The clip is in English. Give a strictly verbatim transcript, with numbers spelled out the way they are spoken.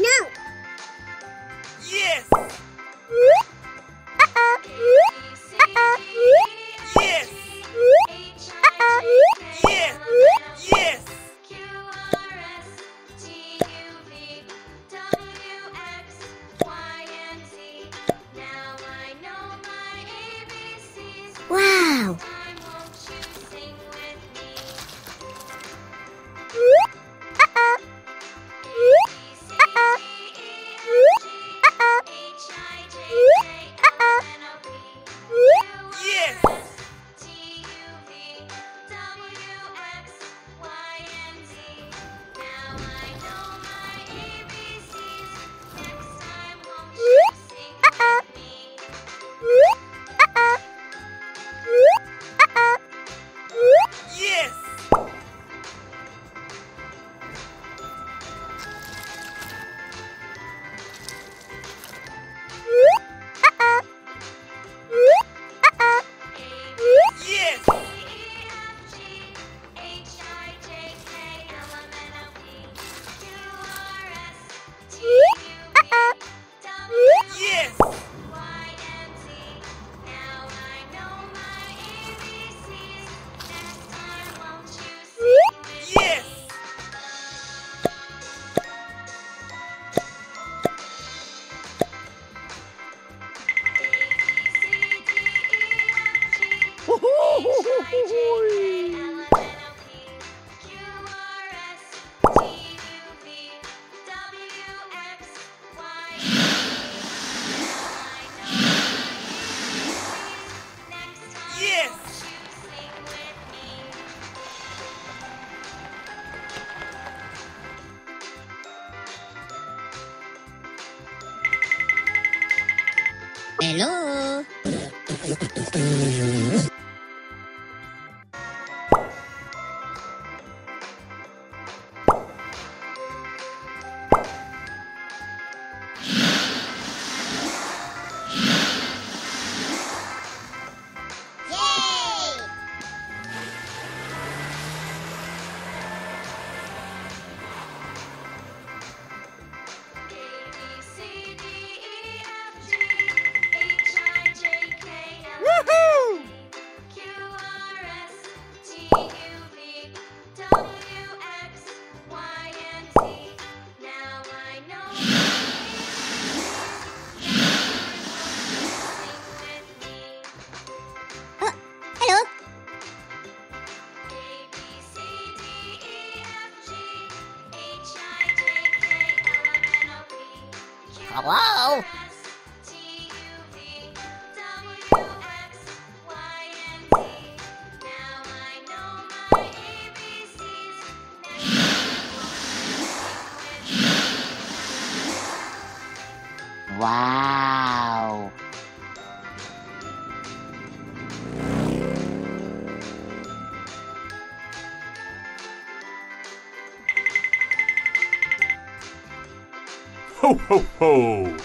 No! Yes! Uh-oh! Uh-oh! Yes! Uh-oh! Yes! Yes! Wow! Hello. Hello? Wow. Ho, ho, ho!